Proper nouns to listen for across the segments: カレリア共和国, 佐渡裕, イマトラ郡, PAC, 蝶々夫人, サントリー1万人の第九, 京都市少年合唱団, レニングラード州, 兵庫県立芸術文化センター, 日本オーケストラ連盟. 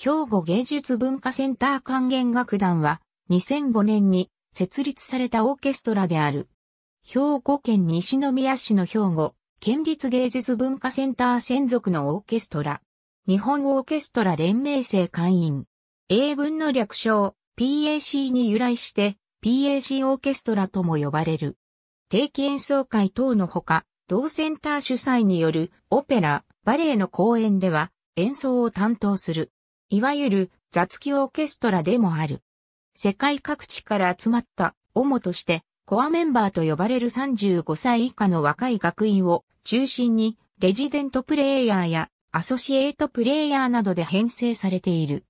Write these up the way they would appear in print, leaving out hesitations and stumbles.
兵庫芸術文化センター管弦楽団は2005年に設立されたオーケストラである。兵庫県西宮市の兵庫県立芸術文化センター専属のオーケストラ。日本オーケストラ連盟正会員。英文の略称 PAC に由来して、PAC オーケストラとも呼ばれる。定期演奏会等のほか、同センター主催によるオペラ、バレエの公演では演奏を担当する。いわゆる雑記オーケストラでもある。世界各地から集まった主としてコアメンバーと呼ばれる35歳以下の若い学員を中心にレジデントプレイヤーやアソシエイトプレイヤーなどで編成されている。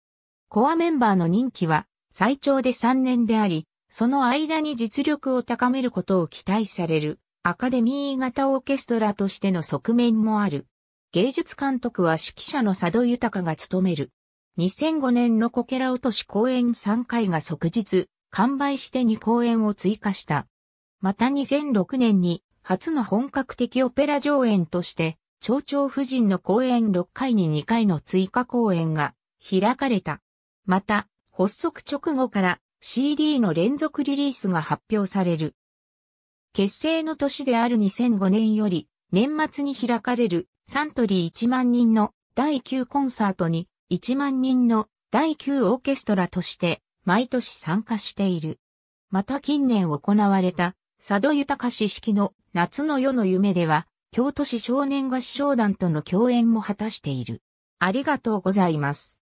コアメンバーの任期は最長で3年であり、その間に実力を高めることを期待されるアカデミー型オーケストラとしての側面もある。芸術監督は指揮者の佐渡裕が務める。2005年のこけら落とし公演3回が即日、完売して2公演を追加した。また2006年に初の本格的オペラ上演として、蝶々夫人の公演6回に2回の追加公演が開かれた。また、発足直後から CD の連続リリースが発表される。結成の年である2005年より、年末に開かれるサントリー1万人の第9コンサートに、1万人の第9オーケストラとして毎年参加している。また近年行われた佐渡裕氏指揮の夏の夜の夢では京都市少年合唱団との共演も果たしている。ありがとうございます。